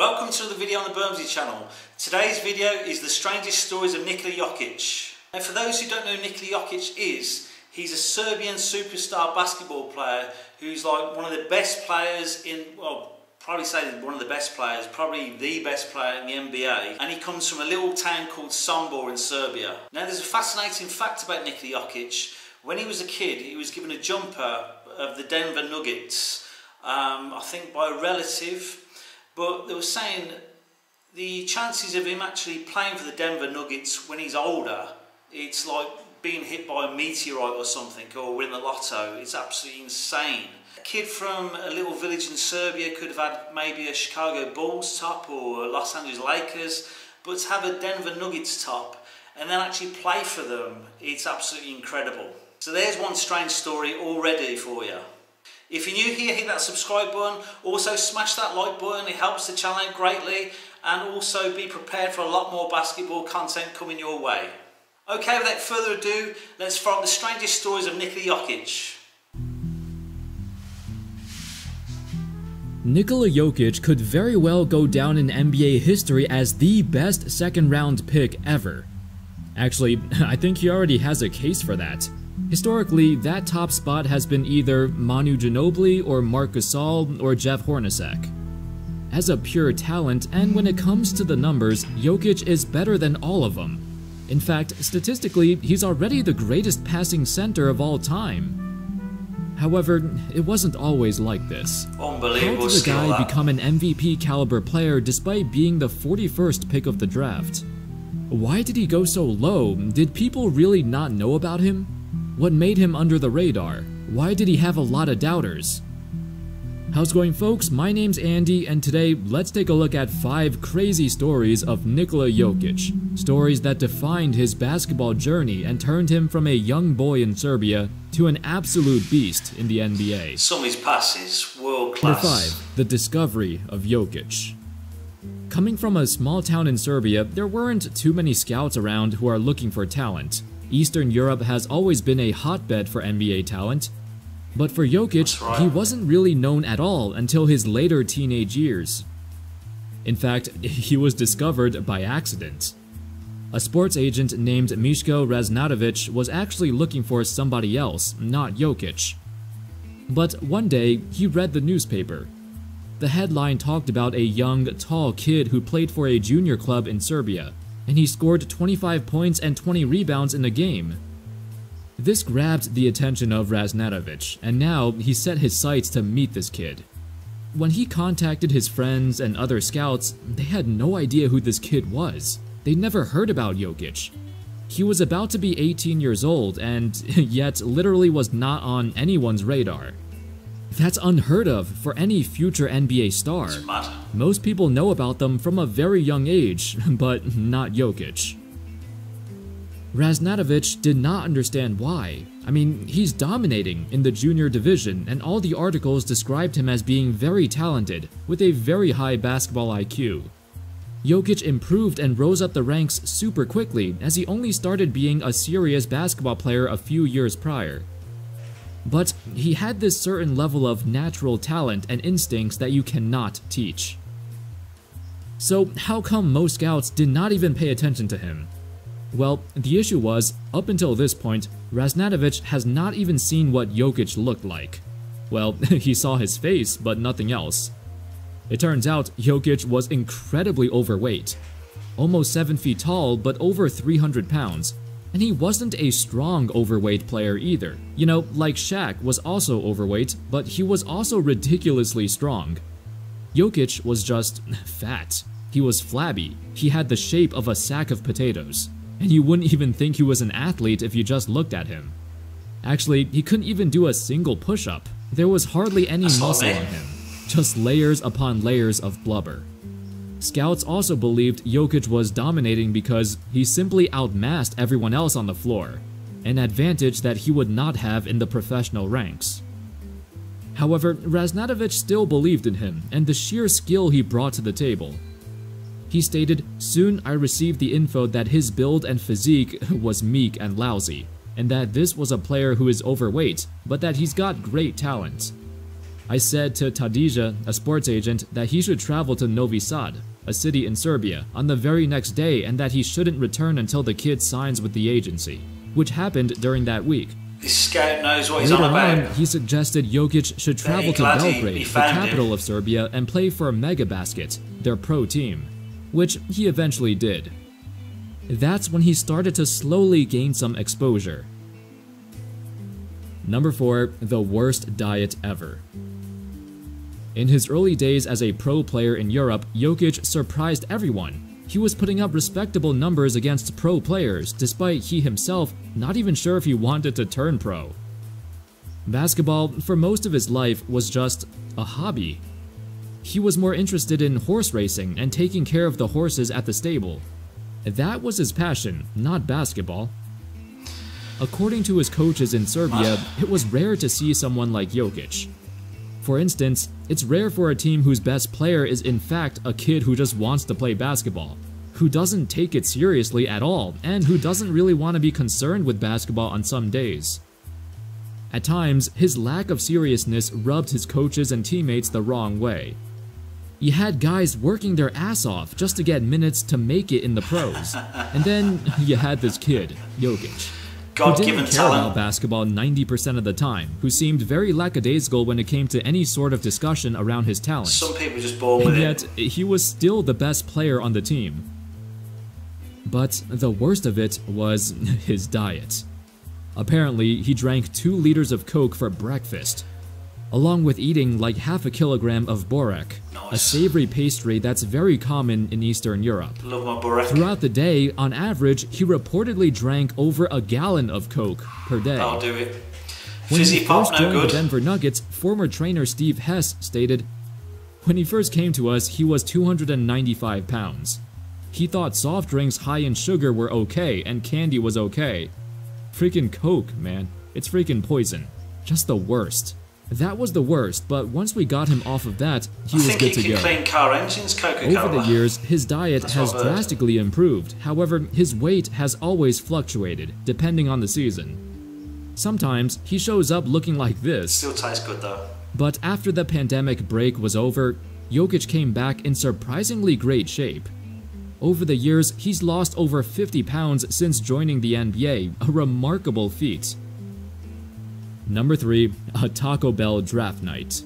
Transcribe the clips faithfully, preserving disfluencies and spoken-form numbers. Welcome to the video on the Birmze Channel. Today's video is the strangest stories of Nikola Jokic. Now, for those who don't know who Nikola Jokic is, he's a Serbian superstar basketball player who's like one of the best players in, well, probably say one of the best players, probably the best player in the N B A. And he comes from a little town called Sombor in Serbia. Now, there's a fascinating fact about Nikola Jokic. When he was a kid, he was given a jumper of the Denver Nuggets, um, I think by a relative. But they were saying the chances of him actually playing for the Denver Nuggets when he's older, it's like being hit by a meteorite or something, or win the lotto. It's absolutely insane. A kid from a little village in Serbia could have had maybe a Chicago Bulls top or a Los Angeles Lakers, but to have a Denver Nuggets top and then actually play for them, it's absolutely incredible. So there's one strange story already for you. If you're new here, hit that subscribe button. Also smash that like button, it helps the channel out greatly. And also be prepared for a lot more basketball content coming your way. Okay, without further ado, let's follow the strangest stories of Nikola Jokic. Nikola Jokic could very well go down in N B A history as the best second round pick ever. Actually, I think he already has a case for that. Historically, that top spot has been either Manu Ginobili or Marc Gasol or Jeff Hornacek. As a pure talent, and when it comes to the numbers, Jokic is better than all of them. In fact, statistically, he's already the greatest passing center of all time. However, it wasn't always like this. Unbelievable. How did the guy become an M V P caliber player despite being the forty-first pick of the draft? Why did he go so low? Did people really not know about him? What made him under the radar? Why did he have a lot of doubters? How's it going, folks? My name's Andy, and today let's take a look at five crazy stories of Nikola Jokic. Stories that defined his basketball journey and turned him from a young boy in Serbia to an absolute beast in the N B A. Some of his passes, world class. Number five, the discovery of Jokic. Coming from a small town in Serbia, there weren't too many scouts around who are looking for talent. Eastern Europe has always been a hotbed for N B A talent, but for Jokic, right, he wasn't really known at all until his later teenage years. In fact, he was discovered by accident. A sports agent named Misko Raznatovic was actually looking for somebody else, not Jokic. But one day, he read the newspaper. The headline talked about a young, tall kid who played for a junior club in Serbia, and he scored twenty-five points and twenty rebounds in a game. This grabbed the attention of Raznatovic, and now he set his sights to meet this kid. When he contacted his friends and other scouts, they had no idea who this kid was. They'd never heard about Jokic. He was about to be eighteen years old and yet literally was not on anyone's radar. That's unheard of for any future N B A star. Most people know about them from a very young age, but not Jokic. Raznatovic did not understand why. I mean, he's dominating in the junior division, and all the articles described him as being very talented, with a very high basketball I Q. Jokic improved and rose up the ranks super quickly, as he only started being a serious basketball player a few years prior. But he had this certain level of natural talent and instincts that you cannot teach. So how come most scouts did not even pay attention to him? Well, the issue was, up until this point, Raznatovic has not even seen what Jokic looked like. Well, he saw his face, but nothing else. It turns out Jokic was incredibly overweight. Almost seven feet tall, but over three hundred pounds. And he wasn't a strong overweight player either. You know, like Shaq was also overweight, but he was also ridiculously strong. Jokic was just fat. He was flabby. He had the shape of a sack of potatoes. And you wouldn't even think he was an athlete if you just looked at him. Actually, he couldn't even do a single push-up. There was hardly any muscle on him. Just layers upon layers of blubber. Scouts also believed Jokic was dominating because he simply outmassed everyone else on the floor, an advantage that he would not have in the professional ranks. However, Raznatovic still believed in him and the sheer skill he brought to the table. He stated, "Soon I received the info that his build and physique was meek and lousy, and that this was a player who is overweight, but that he's got great talent. I said to Tadija, a sports agent, that he should travel to Novi Sad, a city in Serbia, on the very next day and that he shouldn't return until the kid signs with the agency, which happened during that week. This scout knows what he's on about. Later on, he suggested Jokic should travel to Belgrade, the capital of Serbia, and play for Mega Basket, their pro team, which he eventually did. That's when he started to slowly gain some exposure. Number four, the worst diet ever. In his early days as a pro player in Europe, Jokic surprised everyone. He was putting up respectable numbers against pro players, despite he himself not even sure if he wanted to turn pro. Basketball, for most of his life, was just a hobby. He was more interested in horse racing and taking care of the horses at the stable. That was his passion, not basketball. According to his coaches in Serbia, it was rare to see someone like Jokic. For instance, it's rare for a team whose best player is in fact a kid who just wants to play basketball, who doesn't take it seriously at all, and who doesn't really want to be concerned with basketball on some days. At times, his lack of seriousness rubbed his coaches and teammates the wrong way. You had guys working their ass off just to get minutes to make it in the pros, and then you had this kid, Jokic, who didn't care about basketball ninety percent of the time, who seemed very lackadaisical when it came to any sort of discussion around his talent. Some people just ball with it. And yet, he was still the best player on the team. But the worst of it was his diet. Apparently, he drank two liters of Coke for breakfast, along with eating like half a kilogram of borek, nice. a savory pastry that's very common in Eastern Europe. Love my borek. Throughout the day, on average, he reportedly drank over a gallon of Coke per day. I'll do it. When Fizzy he first joined no the Denver Nuggets, former trainer Steve Hess stated, "When he first came to us, he was two hundred ninety-five pounds. He thought soft drinks high in sugar were okay and candy was okay. Freaking Coke, man. It's freaking poison. Just the worst." That was the worst, but once we got him off of that, he I was good to go. Clean car engines, Coca-Cola. Over the years, his diet That's has drastically improved. However, his weight has always fluctuated, depending on the season. Sometimes, he shows up looking like this. Still tastes good, though. But after the pandemic break was over, Jokic came back in surprisingly great shape. Over the years, he's lost over fifty pounds since joining the N B A, a remarkable feat. Number three, a Taco Bell draft night.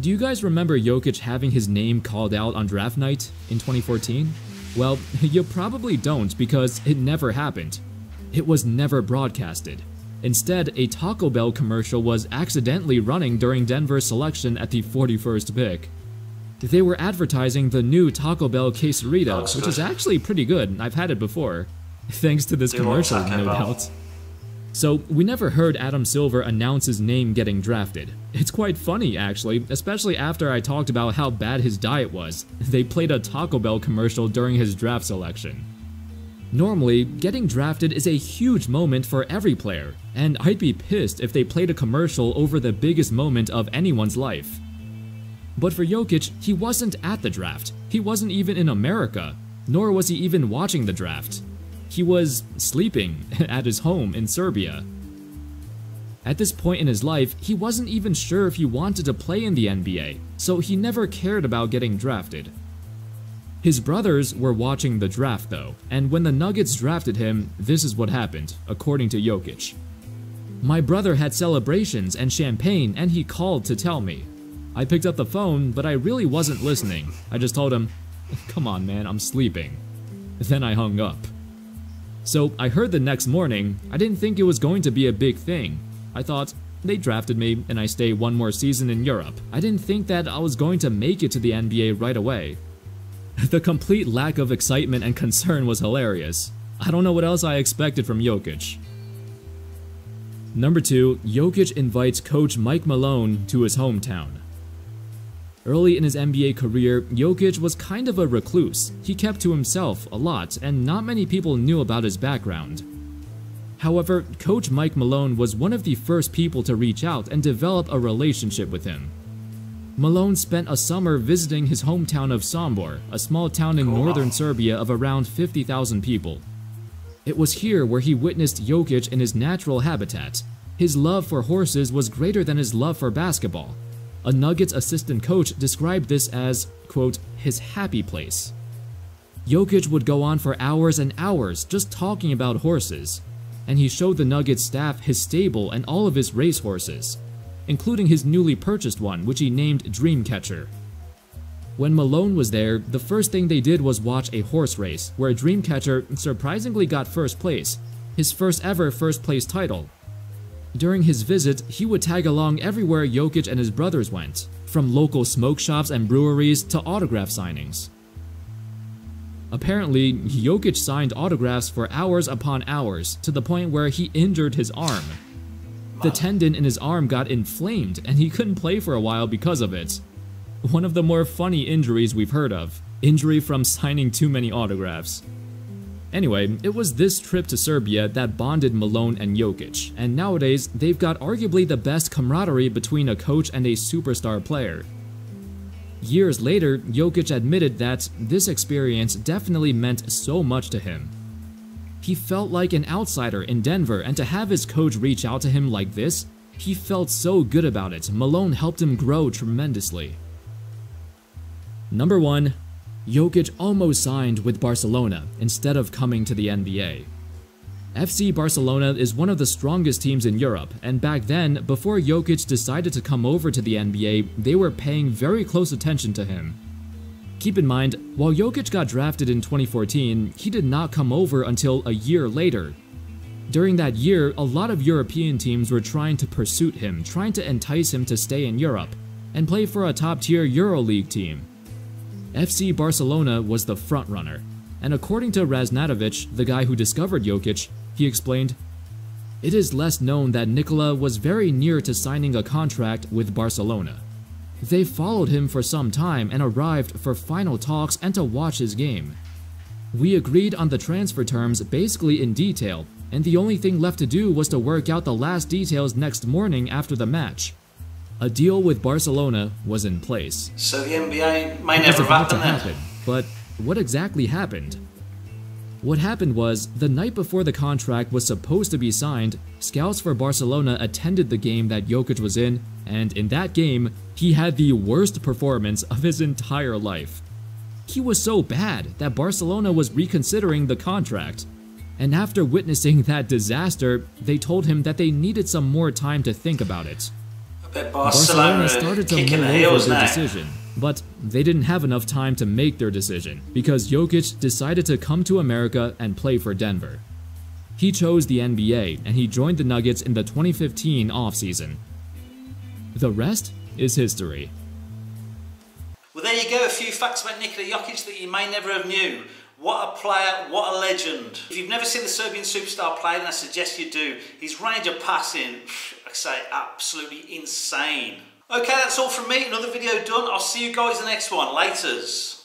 Do you guys remember Jokic having his name called out on draft night in twenty fourteen? Well, you probably don't because it never happened. It was never broadcasted. Instead, a Taco Bell commercial was accidentally running during Denver's selection at the forty-first pick. They were advertising the new Taco Bell quesarito, which is actually pretty good. I've had it before. Thanks to this commercial, no doubt. So, we never heard Adam Silver announce his name getting drafted. It's quite funny, actually, especially after I talked about how bad his diet was. They played a Taco Bell commercial during his draft selection. Normally, getting drafted is a huge moment for every player, and I'd be pissed if they played a commercial over the biggest moment of anyone's life. But for Jokic, he wasn't at the draft. He wasn't even in America, nor was he even watching the draft. He was sleeping at his home in Serbia. At this point in his life, he wasn't even sure if he wanted to play in the N B A, so he never cared about getting drafted. His brothers were watching the draft though, and when the Nuggets drafted him, this is what happened, according to Jokic. "My brother had celebrations and champagne and he called to tell me. I picked up the phone, but I really wasn't listening. I just told him, 'Come on man, I'm sleeping.' Then I hung up. So I heard the next morning, I didn't think it was going to be a big thing. I thought, they drafted me and I stay one more season in Europe. I didn't think that I was going to make it to the N B A right away." The complete lack of excitement and concern was hilarious. I don't know what else I expected from Jokic. Number two, Jokic invites coach Mike Malone to his hometown. Early in his N B A career, Jokic was kind of a recluse. He kept to himself a lot, and not many people knew about his background. However, Coach Mike Malone was one of the first people to reach out and develop a relationship with him. Malone spent a summer visiting his hometown of Sombor, a small town in northern Serbia of around fifty thousand people. It was here where he witnessed Jokic in his natural habitat. His love for horses was greater than his love for basketball, A Nuggets assistant coach described this as, quote, his happy place. Jokic would go on for hours and hours just talking about horses, and he showed the Nuggets staff his stable and all of his racehorses, including his newly purchased one, which he named Dreamcatcher. When Malone was there, the first thing they did was watch a horse race, where Dreamcatcher surprisingly got first place, his first ever first place title. During his visit, he would tag along everywhere Jokic and his brothers went, from local smoke shops and breweries to autograph signings. Apparently, Jokic signed autographs for hours upon hours, to the point where he injured his arm. The tendon in his arm got inflamed, and he couldn't play for a while because of it. One of the more funny injuries we've heard of, injury from signing too many autographs. Anyway, it was this trip to Serbia that bonded Malone and Jokic, and nowadays they've got arguably the best camaraderie between a coach and a superstar player. Years later, Jokic admitted that this experience definitely meant so much to him. He felt like an outsider in Denver, and to have his coach reach out to him like this, he felt so good about it. Malone helped him grow tremendously. Number one, Jokic almost signed with Barcelona instead of coming to the N B A. F C Barcelona is one of the strongest teams in Europe, and back then, before Jokic decided to come over to the N B A, they were paying very close attention to him. Keep in mind, while Jokic got drafted in twenty fourteen, he did not come over until a year later. During that year, a lot of European teams were trying to pursue him, trying to entice him to stay in Europe and play for a top-tier EuroLeague team. F C Barcelona was the frontrunner, and according to Raznatovic, the guy who discovered Jokic, he explained, "It is less known that Nikola was very near to signing a contract with Barcelona. They followed him for some time and arrived for final talks and to watch his game. We agreed on the transfer terms basically in detail, and the only thing left to do was to work out the last details next morning after the match." A deal with Barcelona was in place. So the N B A may never happen, happen. But what exactly happened? What happened was, the night before the contract was supposed to be signed, scouts for Barcelona attended the game that Jokic was in, and in that game, he had the worst performance of his entire life. He was so bad that Barcelona was reconsidering the contract, and after witnessing that disaster, they told him that they needed some more time to think about it. Barcelona, Barcelona started to mull over their decision, but they didn't have enough time to make their decision because Jokic decided to come to America and play for Denver. He chose the N B A and he joined the Nuggets in the twenty fifteen offseason. The rest is history. Well, there you go, a few facts about Nikola Jokic that you may never have knew. What a player, what a legend. If you've never seen the Serbian superstar play, then I suggest you do. His range of passing, I say, absolutely insane. Okay, that's all from me. Another video done. I'll see you guys in the next one. Laters.